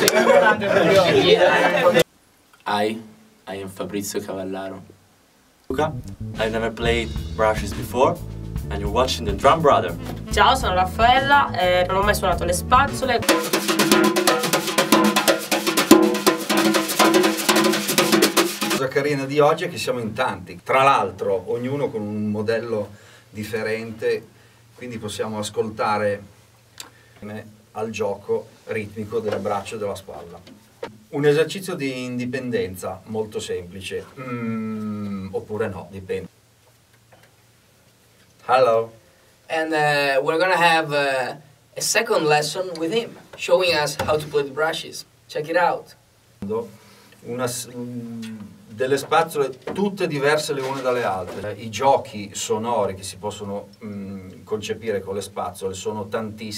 I am Fabrizio Cavallaro. Luca, I've never played brushes before and you're watching The Drum Brother. Ciao, sono Raffaella e non ho mai suonato le spazzole. La cosa carina di oggi è che siamo in tanti, tra l'altro ognuno con un modello differente, quindi possiamo ascoltare al gioco ritmico del braccio e della spalla. Un esercizio di indipendenza molto semplice, oppure no, dipende. Hello. And we're gonna have a second lesson with him, showing us how to play the brushes. Check it out. Delle spazzole tutte diverse le une dalle altre. I giochi sonori che si possono concepire con le spazzole sono tantissimi.